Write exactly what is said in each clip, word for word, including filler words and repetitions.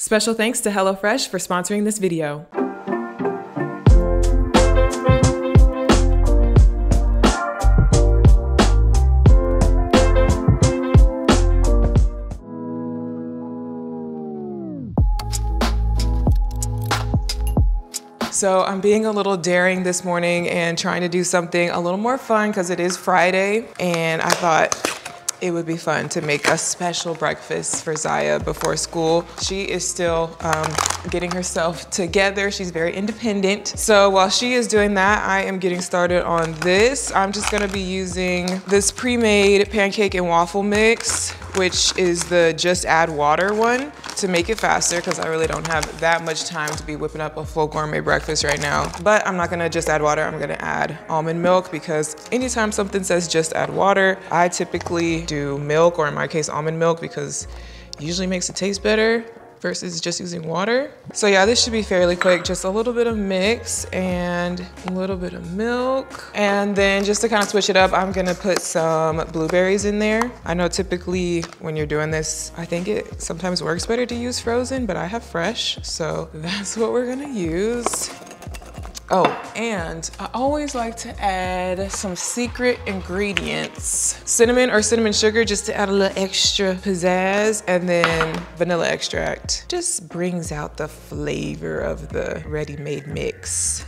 Special thanks to HelloFresh for sponsoring this video. So I'm being a little daring this morning and trying to do something a little more fun because it is Friday, and I thought it would be fun to make a special breakfast for Ziya before school. She is still um, getting herself together. She's very independent. So while she is doing that, I am getting started on this. I'm just gonna be using this pre-made pancake and waffle mix, which is the just add water one, to make it faster because I really don't have that much time to be whipping up a full gourmet breakfast right now. But I'm not gonna just add water, I'm gonna add almond milk, because anytime something says just add water, I typically do milk, or in my case almond milk, because it usually makes it taste better versus just using water. So yeah, this should be fairly quick. Just a little bit of mix and a little bit of milk. And then just to kind of switch it up, I'm gonna put some blueberries in there. I know typically when you're doing this, I think it sometimes works better to use frozen, but I have fresh, so that's what we're gonna use. Oh, and I always like to add some secret ingredients. Cinnamon or cinnamon sugar, just to add a little extra pizzazz, and then vanilla extract. Just brings out the flavor of the ready-made mix.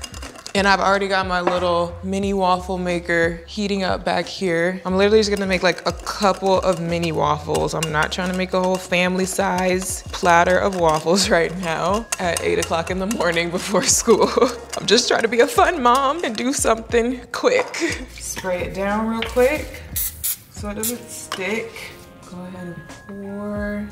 And I've already got my little mini waffle maker heating up back here. I'm literally just gonna make like a couple of mini waffles. I'm not trying to make a whole family size platter of waffles right now at eight o'clock in the morning before school. I'm just trying to be a fun mom and do something quick. Spray it down real quick so it doesn't stick. Go ahead and pour.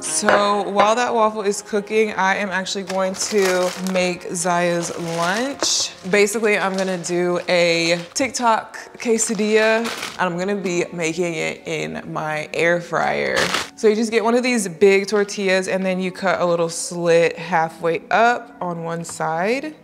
So while that waffle is cooking, I am actually going to make Ziya's lunch. Basically, I'm gonna do a TikTok quesadilla, and I'm gonna be making it in my air fryer. So you just get one of these big tortillas, and then you cut a little slit halfway up on one side,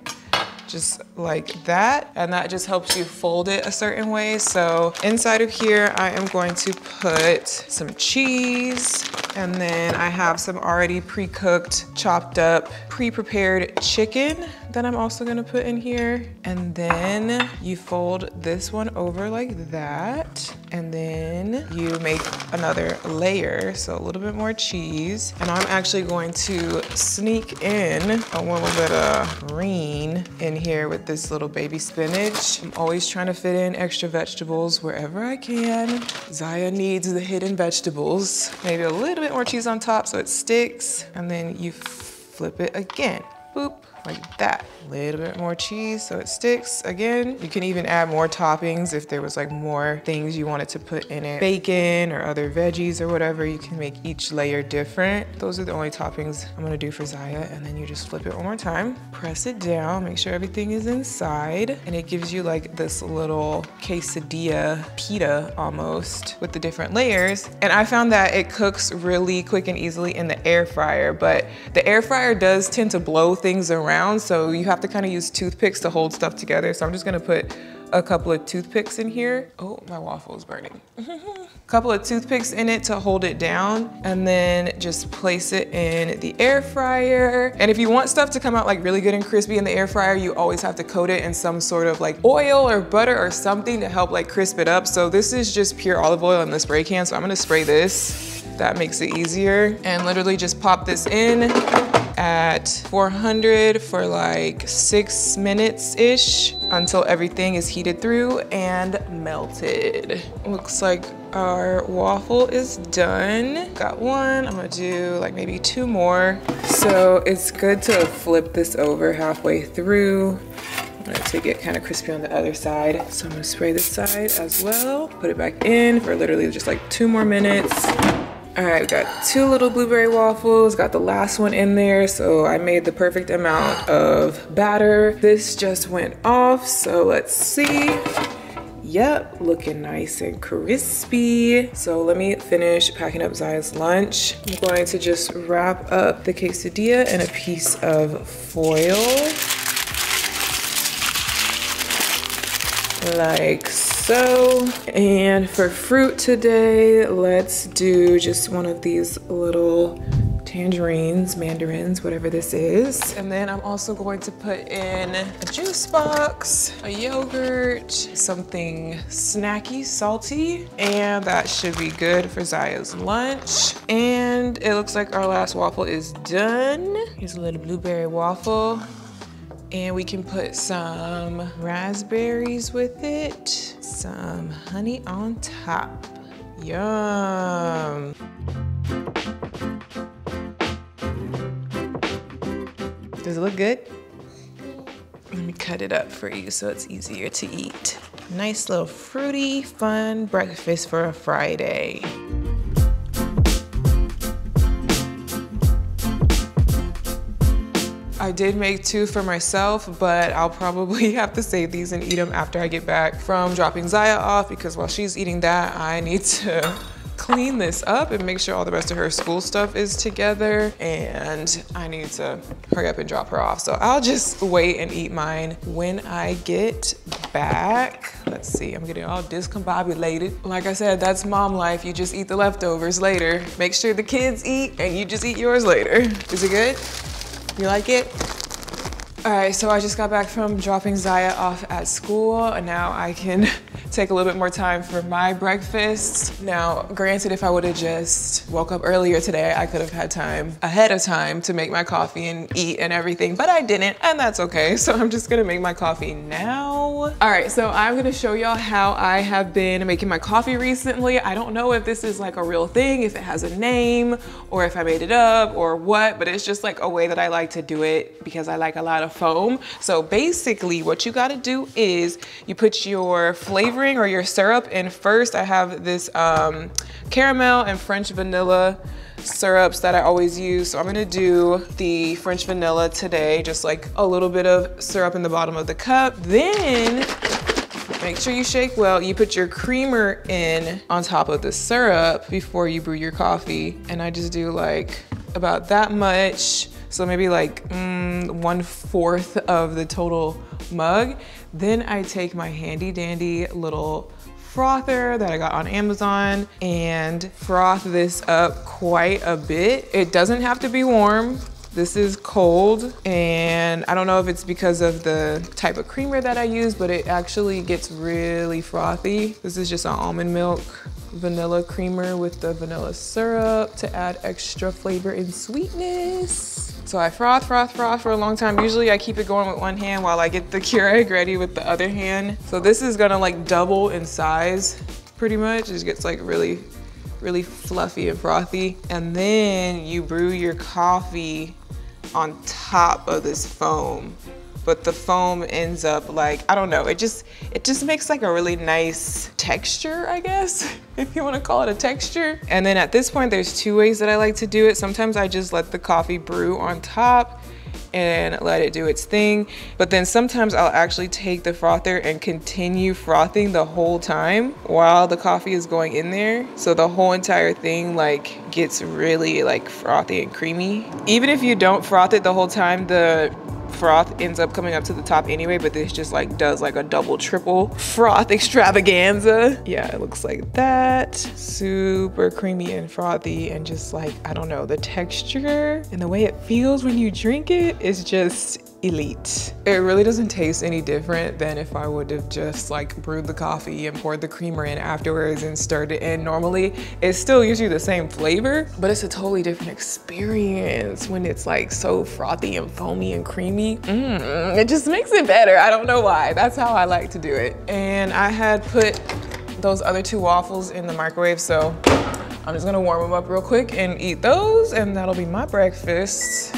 just like that. And that just helps you fold it a certain way. So inside of here, I am going to put some cheese, and then I have some already pre-cooked, chopped up, pre-prepared chicken that I'm also gonna put in here. And then you fold this one over like that, and then you make another layer, so a little bit more cheese. And I'm actually going to sneak in a little bit of green in here with this little baby spinach. I'm always trying to fit in extra vegetables wherever I can. Ziya needs the hidden vegetables. Maybe a little bit more cheese on top so it sticks, and then you flip it again. Boop, like that. A little bit more cheese so it sticks again. You can even add more toppings if there was like more things you wanted to put in it. Bacon or other veggies or whatever, you can make each layer different. Those are the only toppings I'm gonna do for Ziya, and then you just flip it one more time. Press it down, make sure everything is inside, and it gives you like this little quesadilla pita almost with the different layers. And I found that it cooks really quick and easily in the air fryer, but the air fryer does tend to blow things around, so you have to kind of use toothpicks to hold stuff together. So I'm just gonna put a couple of toothpicks in here. Oh, my waffle is burning. Couple of toothpicks in it to hold it down, and then just place it in the air fryer. And if you want stuff to come out like really good and crispy in the air fryer, you always have to coat it in some sort of like oil or butter or something to help like crisp it up. So this is just pure olive oil in the spray can, so I'm gonna spray this. That makes it easier. And literally just pop this in at four hundred for like six minutes-ish until everything is heated through and melted. Looks like our waffle is done. Got one, I'm gonna do like maybe two more. So it's good to flip this over halfway through. I'm gonna take it kind of crispy on the other side. So I'm gonna spray this side as well. Put it back in for literally just like two more minutes. All right, we got two little blueberry waffles, got the last one in there, so I made the perfect amount of batter. This just went off, so let's see. Yep, looking nice and crispy. So let me finish packing up Ziya's lunch. I'm going to just wrap up the quesadilla in a piece of foil, like so. so. And for fruit today, let's do just one of these little tangerines, mandarins, whatever this is. And then I'm also going to put in a juice box, a yogurt, something snacky, salty, and that should be good for Ziya's lunch. And it looks like our last waffle is done. Here's a little blueberry waffle. And we can put some raspberries with it, some honey on top. Yum. Does it look good? Let me cut it up for you so it's easier to eat. Nice little fruity, fun breakfast for a Friday. I did make two for myself, but I'll probably have to save these and eat them after I get back from dropping Ziya off, because while she's eating that, I need to clean this up and make sure all the rest of her school stuff is together, and I need to hurry up and drop her off. So I'll just wait and eat mine when I get back. Let's see, I'm getting all discombobulated. Like I said, that's mom life. You just eat the leftovers later. Make sure the kids eat and you just eat yours later. Is it good? You like it? All right, so I just got back from dropping Ziya off at school, and now I can take a little bit more time for my breakfast. Now, granted, if I would have just woke up earlier today, I could have had time ahead of time to make my coffee and eat and everything, but I didn't, and that's okay. So I'm just gonna make my coffee now. All right, so I'm gonna show y'all how I have been making my coffee recently. I don't know if this is like a real thing, if it has a name, or if I made it up or what, but it's just like a way that I like to do it because I like a lot of foam. So basically what you gotta do is you put your flavoring or your syrup in first. I have this um, caramel and French vanilla syrups that I always use. So I'm gonna do the French vanilla today, just like a little bit of syrup in the bottom of the cup. Then make sure you shake well. You put your creamer in on top of the syrup before you brew your coffee. And I just do like about that much. So maybe like mm, one fourth of the total mug. Then I take my handy dandy little frother that I got on Amazon and froth this up quite a bit. It doesn't have to be warm. This is cold, and I don't know if it's because of the type of creamer that I use, but it actually gets really frothy. This is just an almond milk vanilla creamer with the vanilla syrup to add extra flavor and sweetness. So I froth, froth, froth for a long time. Usually I keep it going with one hand while I get the Keurig ready with the other hand. So this is gonna like double in size pretty much. It just gets like really really fluffy and frothy. And then you brew your coffee on top of this foam, but the foam ends up like, I don't know, it just it just makes like a really nice texture, I guess, if you wanna call it a texture. And then at this point, there's two ways that I like to do it. Sometimes I just let the coffee brew on top and let it do its thing. But then sometimes I'll actually take the frother and continue frothing the whole time while the coffee is going in there. So the whole entire thing like gets really like frothy and creamy. Even if you don't froth it the whole time, the froth ends up coming up to the top anyway, but this just like does like a double, triple froth extravaganza. Yeah, it looks like that. Super creamy and frothy, and just like, I don't know, the texture and the way it feels when you drink it is just elite. It really doesn't taste any different than if I would have just like brewed the coffee and poured the creamer in afterwards and stirred it in normally. It still gives you the same flavor, but it's a totally different experience when it's like so frothy and foamy and creamy. Mm, it just makes it better. I don't know why. That's how I like to do it. And I had put those other two waffles in the microwave, so I'm just gonna warm them up real quick and eat those, and that'll be my breakfast.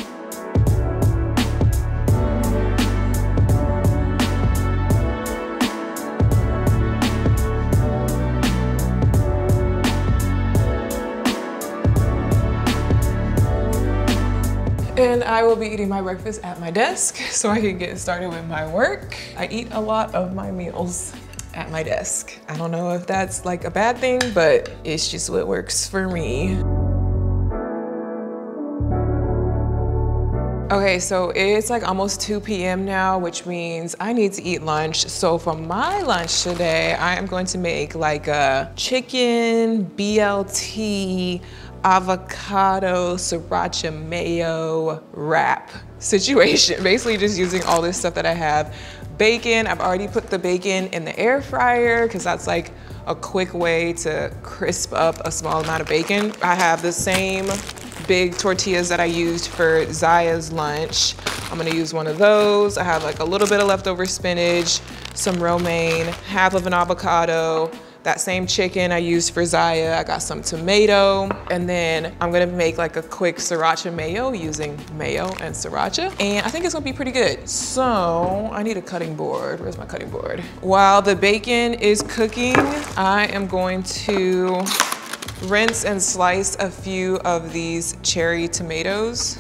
And I will be eating my breakfast at my desk so I can get started with my work. I eat a lot of my meals at my desk. I don't know if that's like a bad thing, but it's just what works for me. Okay, so it's like almost two P M now, which means I need to eat lunch. So for my lunch today, I am going to make like a chicken B L T avocado sriracha mayo wrap situation. Basically just using all this stuff that I have. Bacon, I've already put the bacon in the air fryer because that's like a quick way to crisp up a small amount of bacon. I have the same big tortillas that I used for Ziya's lunch. I'm gonna use one of those. I have like a little bit of leftover spinach, some romaine, half of an avocado, that same chicken I used for Ziya. I got some tomato, and then I'm gonna make like a quick sriracha mayo using mayo and sriracha, and I think it's gonna be pretty good. So I need a cutting board. Where's my cutting board? While the bacon is cooking, I am going to rinse and slice a few of these cherry tomatoes.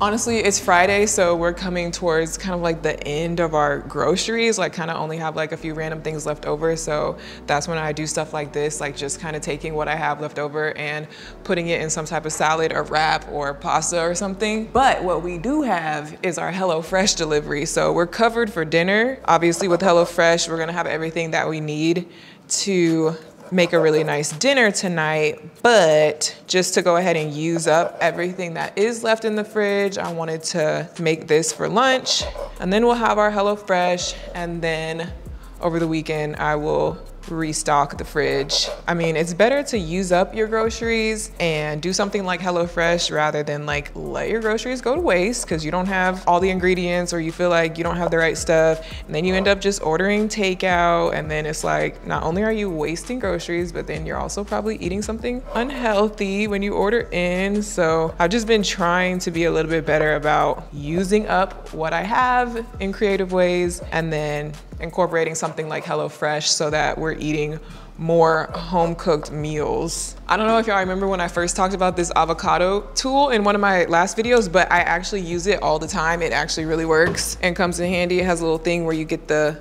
Honestly, it's Friday, so we're coming towards kind of like the end of our groceries. Like kind of only have like a few random things left over. So that's when I do stuff like this, like just kind of taking what I have left over and putting it in some type of salad or wrap or pasta or something. But what we do have is our HelloFresh delivery. So we're covered for dinner. Obviously with HelloFresh, we're gonna have everything that we need to make a really nice dinner tonight, but just to go ahead and use up everything that is left in the fridge, I wanted to make this for lunch, and then we'll have our HelloFresh, and then over the weekend, I will restock the fridge. I mean, it's better to use up your groceries and do something like HelloFresh rather than like let your groceries go to waste because you don't have all the ingredients or you feel like you don't have the right stuff. And then you end up just ordering takeout. And then it's like, not only are you wasting groceries, but then you're also probably eating something unhealthy when you order in. So I've just been trying to be a little bit better about using up what I have in creative ways and then incorporating something like HelloFresh so that we're eating more home-cooked meals. I don't know if y'all remember when I first talked about this avocado tool in one of my last videos, but I actually use it all the time. It actually really works and comes in handy. It has a little thing where you get the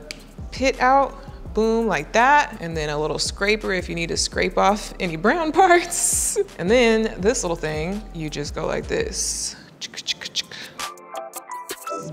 pit out, boom, like that, and then a little scraper if you need to scrape off any brown parts. And then this little thing, you just go like this.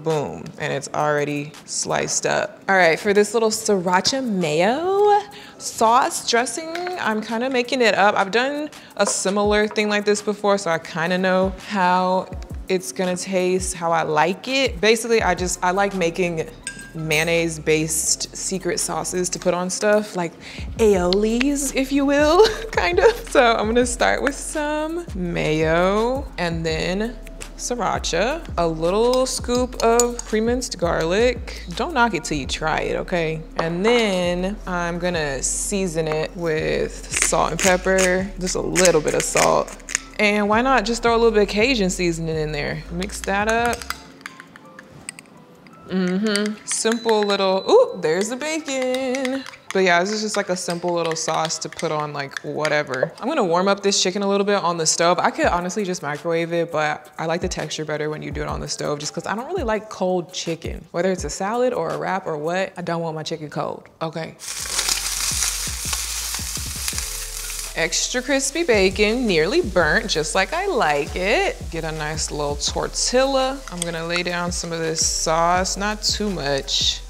Boom, and it's already sliced up. All right, for this little sriracha mayo sauce dressing, I'm kind of making it up. I've done a similar thing like this before, so I kind of know how it's gonna taste, how I like it. Basically, I just, I like making mayonnaise-based secret sauces to put on stuff, like aiolis, if you will, kind of. So I'm gonna start with some mayo and then sriracha, a little scoop of pre-minced garlic. Don't knock it till you try it, okay? And then I'm gonna season it with salt and pepper, just a little bit of salt. And why not just throw a little bit of Cajun seasoning in there? Mix that up. Mm-hmm, simple little, ooh, there's the bacon. But yeah, this is just like a simple little sauce to put on like whatever. I'm gonna warm up this chicken a little bit on the stove. I could honestly just microwave it, but I like the texture better when you do it on the stove just cause I don't really like cold chicken. Whether it's a salad or a wrap or what, I don't want my chicken cold, okay. Extra crispy bacon, nearly burnt, just like I like it. Get a nice little tortilla. I'm gonna lay down some of this sauce, not too much.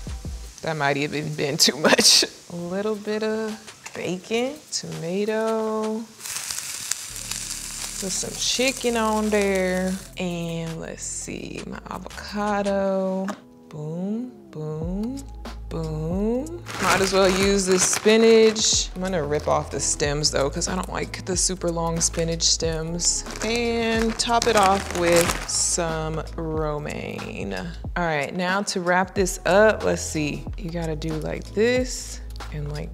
That might even been too much. A little bit of bacon, tomato, put some chicken on there. And let's see, my avocado. Boom, boom, boom. Might as well use this spinach. I'm gonna rip off the stems though, cause I don't like the super long spinach stems. And top it off with some romaine. All right, now to wrap this up, let's see. You gotta do like this, and like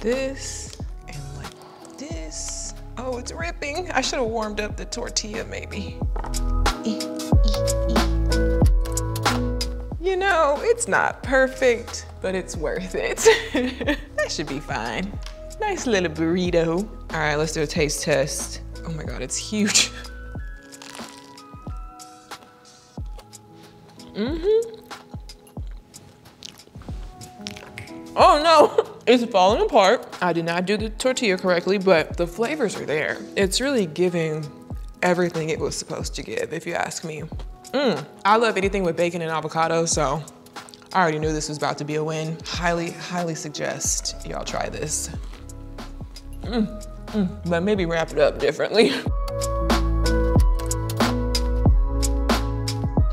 this, and like this. Oh, it's ripping. I should've warmed up the tortilla maybe. You know, it's not perfect, but it's worth it. That should be fine. Nice little burrito. All right, let's do a taste test. Oh my God, it's huge. Mm-hmm. Oh no, it's falling apart. I did not do the tortilla correctly, but the flavors are there. It's really giving everything it was supposed to give, if you ask me. Mm, I love anything with bacon and avocado, so I already knew this was about to be a win. Highly, highly suggest y'all try this. Mm, mm, but maybe wrap it up differently.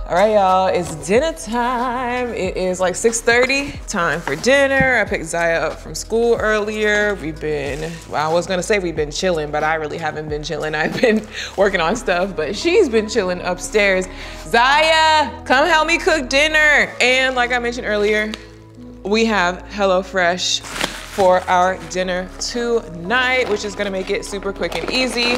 All right, y'all, it's dinner time. It is like six thirty, time for dinner. I picked Ziya up from school earlier. We've been, well, I was gonna say we've been chilling, but I really haven't been chilling. I've been working on stuff, but she's been chilling upstairs. Ziya, come help me cook dinner. And like I mentioned earlier, we have HelloFresh for our dinner tonight, which is gonna make it super quick and easy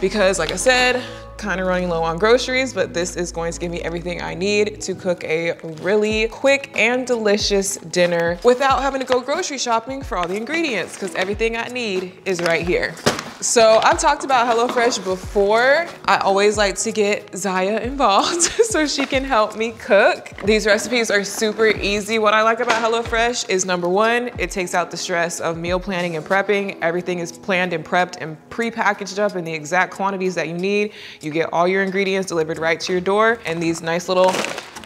because, like I said, kind of running low on groceries, but this is going to give me everything I need to cook a really quick and delicious dinner without having to go grocery shopping for all the ingredients, because everything I need is right here. So I've talked about HelloFresh before. I always like to get Ziya involved so she can help me cook. These recipes are super easy. What I like about HelloFresh is, number one, it takes out the stress of meal planning and prepping. Everything is planned and prepped and pre-packaged up in the exact quantities that you need. You get all your ingredients delivered right to your door, and these nice little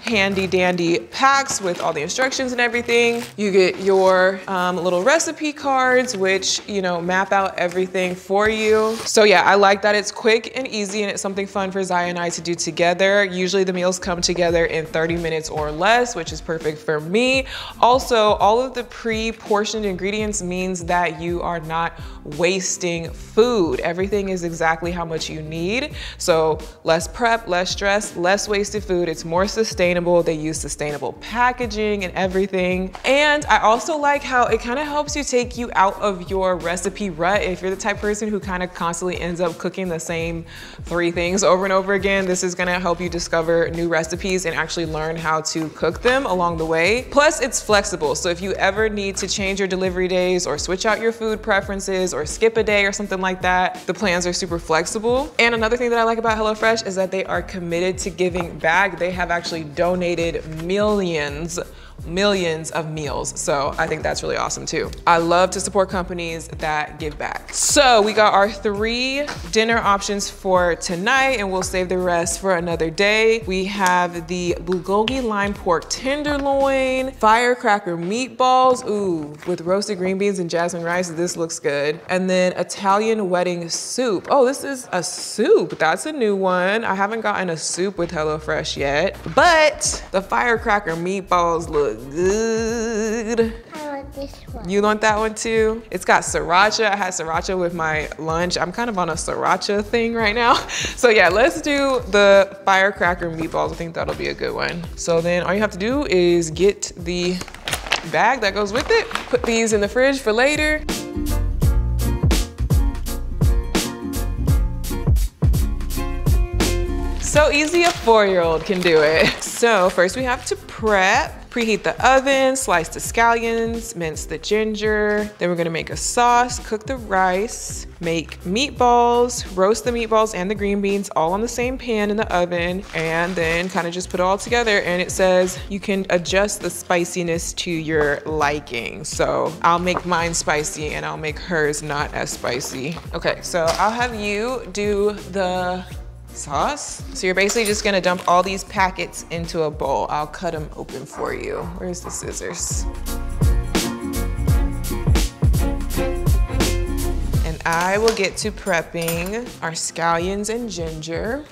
handy dandy packs with all the instructions and everything. You get your um, little recipe cards, which, you know, map out everything for you. So yeah, I like that it's quick and easy, and it's something fun for Ziya and I to do together. Usually the meals come together in thirty minutes or less, which is perfect for me. Also, all of the pre-portioned ingredients means that you are not wasting food. Everything is exactly how much you need. So less prep, less stress, less wasted food. It's more sustainable. They use sustainable packaging and everything. And I also like how it kind of helps you take you out of your recipe rut. If you're the type of person who kind of constantly ends up cooking the same three things over and over again, this is gonna help you discover new recipes and actually learn how to cook them along the way. Plus, it's flexible. So if you ever need to change your delivery days or switch out your food preferences or skip a day or something like that, the plans are super flexible. And another thing that I like about HelloFresh is that they are committed to giving back. They have actually donated millions, millions of meals. So I think that's really awesome too. I love to support companies that give back. So we got our three dinner options for tonight, and we'll save the rest for another day. We have the bulgogi lime pork tenderloin, firecracker meatballs, ooh, with roasted green beans and jasmine rice. This looks good. And then Italian wedding soup. Oh, this is a soup. That's a new one. I haven't gotten a soup with HelloFresh yet, but the firecracker meatballs look good. I want this one. You want that one too? It's got sriracha. I had sriracha with my lunch. I'm kind of on a sriracha thing right now. So yeah, let's do the firecracker meatballs. I think that'll be a good one. So then all you have to do is get the bag that goes with it. Put these in the fridge for later. So easy a four-year-old can do it. So first we have to prep. Preheat the oven, slice the scallions, mince the ginger. Then we're gonna make a sauce, cook the rice, make meatballs, roast the meatballs and the green beans all on the same pan in the oven, and then kind of just put it all together. And it says you can adjust the spiciness to your liking. So I'll make mine spicy and I'll make hers not as spicy. Okay, so I'll have you do the sauce. So you're basically just gonna dump all these packets into a bowl. I'll cut them open for you. Where's the scissors? And I will get to prepping our scallions and ginger.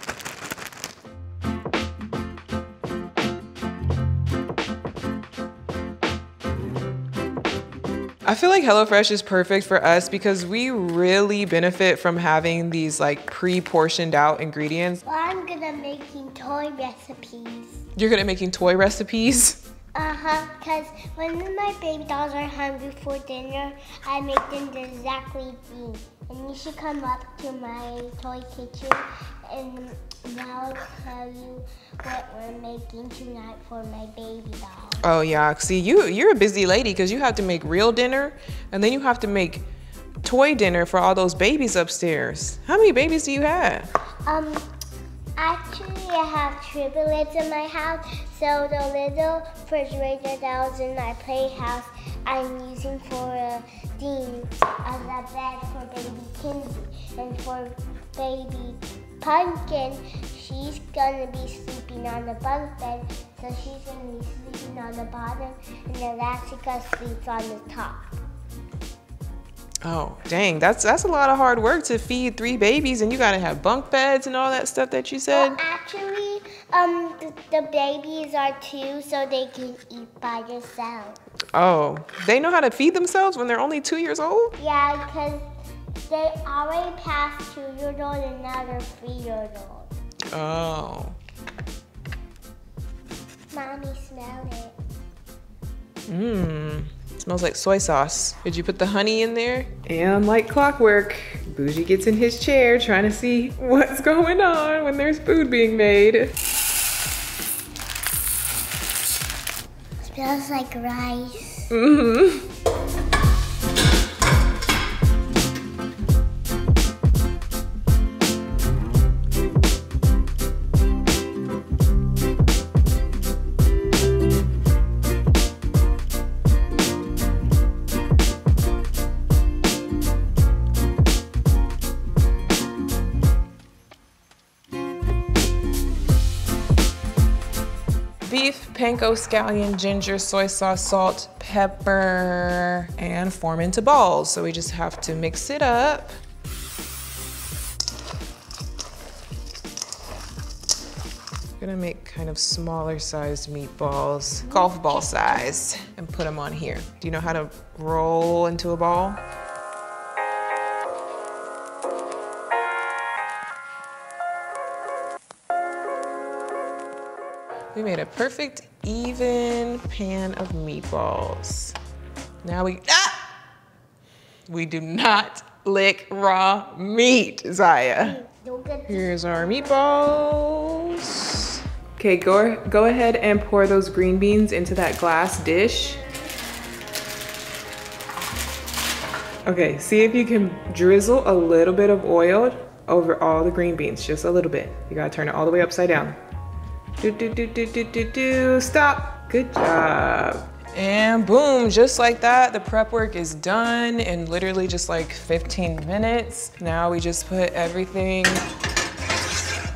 I feel like HelloFresh is perfect for us because we really benefit from having these like pre-portioned out ingredients. Well, I'm gonna making toy recipes. You're gonna making toy recipes? Uh-huh, because when my baby dolls are hungry for dinner, I make them exactly these. And you should come up to my toy kitchen and now I'll tell you what we're making tonight for my baby doll. Oh yeah, see, you, you're a busy lady because you have to make real dinner and then you have to make toy dinner for all those babies upstairs. How many babies do you have? Um, actually I have triplets in my house, so the little refrigerator that was in my playhouse I'm using for a theme of the bed for baby Kinsey and for baby Pumpkin, she's gonna be sleeping on the bunk bed, so she's gonna be sleeping on the bottom, and then Elastica sleeps on the top. Oh, dang, that's that's a lot of hard work to feed three babies, and you gotta have bunk beds and all that stuff that you said. Well, actually, um, the, the babies are two, so they can eat by themselves. Oh, they know how to feed themselves when they're only two years old? Yeah, because they already passed two years old and now they're three years old. Oh. Mommy, smell it. Mmm. Smells like soy sauce. Did you put the honey in there? And like clockwork, Bougie gets in his chair trying to see what's going on when there's food being made. It smells like rice. Mm-hmm. Beef, panko, scallion, ginger, soy sauce, salt, pepper, and form into balls. So we just have to mix it up. I'm gonna make kind of smaller sized meatballs, golf ball size, and put them on here. Do you know how to roll into a ball? We made a perfect, even pan of meatballs. Now we, ah! We do not lick raw meat, Ziya. Here's our meatballs. Okay, go, go ahead and pour those green beans into that glass dish. Okay, see if you can drizzle a little bit of oil over all the green beans, just a little bit. You gotta turn it all the way upside down. Do, do, do, do, do, do, do, stop. Good job. And boom, just like that, the prep work is done in literally just like fifteen minutes. Now we just put everything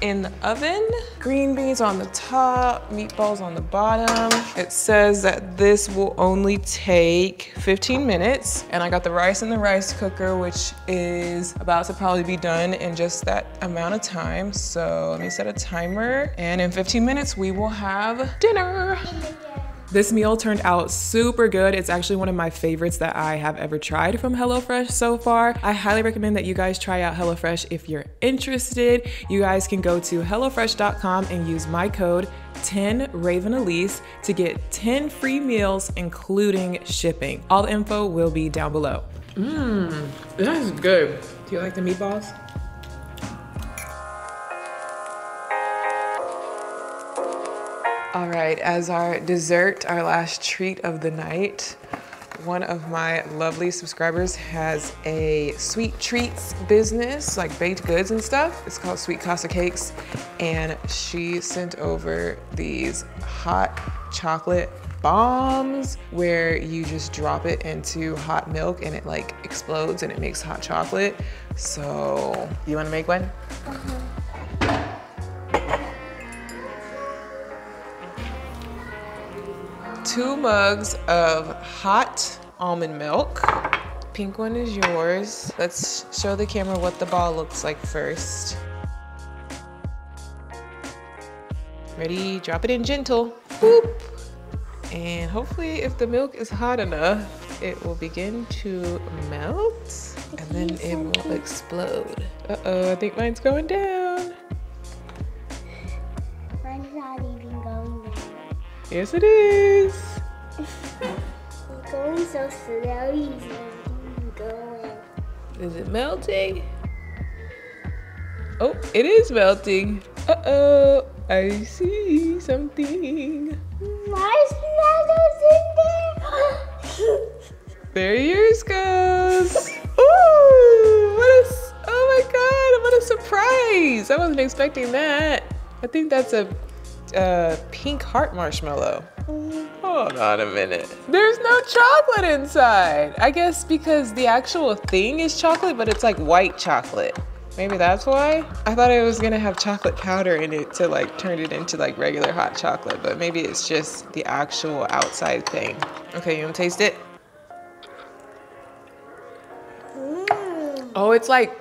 in the oven. Green beans on the top, meatballs on the bottom. It says that this will only take fifteen minutes. And I got the rice in the rice cooker, which is about to probably be done in just that amount of time. So let me set a timer. And in fifteen minutes, we will have dinner. This meal turned out super good. It's actually one of my favorites that I have ever tried from HelloFresh so far. I highly recommend that you guys try out HelloFresh if you're interested. You guys can go to HelloFresh dot com and use my code ten Raven Elise to get ten free meals, including shipping. All the info will be down below. Mmm, that is good. Do you like the meatballs? All right, as our dessert, our last treat of the night, one of my lovely subscribers has a sweet treats business, like baked goods and stuff. It's called Sweet Casa Cakes, and she sent over these hot chocolate bombs where you just drop it into hot milk and it like explodes and it makes hot chocolate. So, you wanna make one? Uh-huh. Two mugs of hot almond milk. Pink one is yours. Let's show the camera what the ball looks like first. Ready, drop it in gentle. Boop. And hopefully if the milk is hot enough, it will begin to melt and then it will explode. Uh-oh, I think mine's going down. Mine's not even going down. Yes, it is. It's going so slowly. Going. Is it melting? Oh, it is melting. Uh-oh, I see something. Marshmallows in there. There yours goes. Ooh, what a, oh my God, what a surprise. I wasn't expecting that. I think that's a Uh, pink heart marshmallow. Hold on a minute. There's no chocolate inside. I guess because the actual thing is chocolate, but it's like white chocolate. Maybe that's why? I thought I was gonna have chocolate powder in it to like turn it into like regular hot chocolate, but maybe it's just the actual outside thing. Okay, you wanna taste it? Mm. Oh, it's like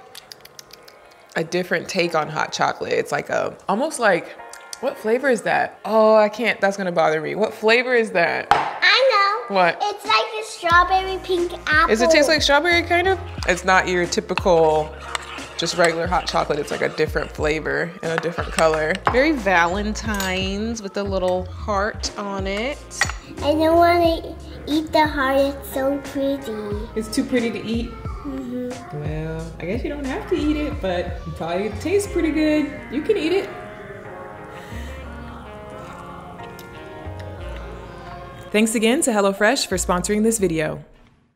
a different take on hot chocolate. It's like a, almost like, what flavor is that? Oh, I can't, that's gonna bother me. What flavor is that? I know. What? It's like a strawberry pink apple. Does it taste like strawberry, kind of? It's not your typical just regular hot chocolate. It's like a different flavor and a different color. Very Valentine's with a little heart on it. I don't want to eat the heart, it's so pretty. It's too pretty to eat? Mm-hmm. Well, I guess you don't have to eat it, but it probably tastes pretty good. You can eat it. Thanks again to HelloFresh for sponsoring this video.